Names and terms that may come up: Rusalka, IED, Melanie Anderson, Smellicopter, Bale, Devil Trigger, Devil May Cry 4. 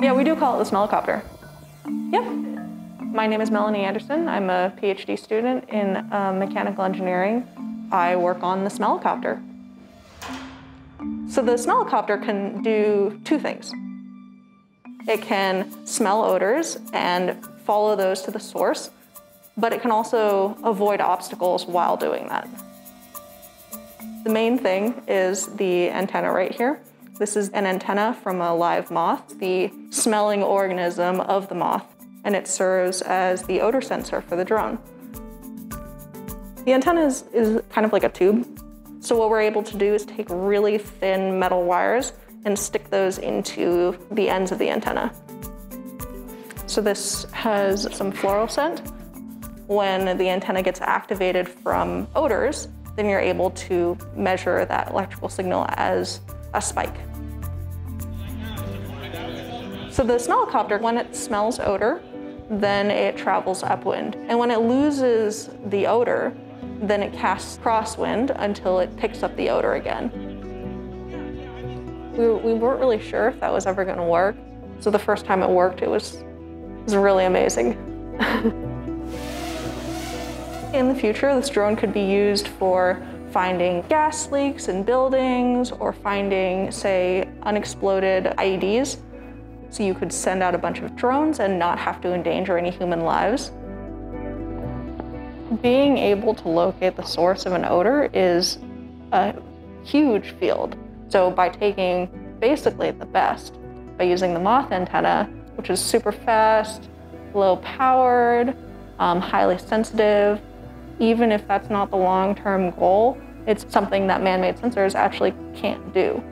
Yeah, we do call it the Smellicopter. Yeah. My name is Melanie Anderson. I'm a PhD student in mechanical engineering. I work on the Smellicopter. So the Smellicopter can do two things. It can smell odors and follow those to the source, but it can also avoid obstacles while doing that. The main thing is the antenna right here. This is an antenna from a live moth, the smelling organism of the moth, and it serves as the odor sensor for the drone. The antenna is kind of like a tube. So what we're able to do is take really thin metal wires and stick those into the ends of the antenna. So this has some floral scent. When the antenna gets activated from odors, then you're able to measure that electrical signal as a spike. So the Smellicopter, when it smells odor, then it travels upwind. And when it loses the odor, then it casts crosswind until it picks up the odor again. We weren't really sure if that was ever going to work. So the first time it worked, it was really amazing. In the future, this drone could be used for finding gas leaks in buildings or finding, say, unexploded IEDs. So you could send out a bunch of drones and not have to endanger any human lives. Being able to locate the source of an odor is a huge field. So by taking basically the best, by using the moth antenna, which is super fast, low powered, highly sensitive, even if that's not the long-term goal, it's something that man-made sensors actually can't do.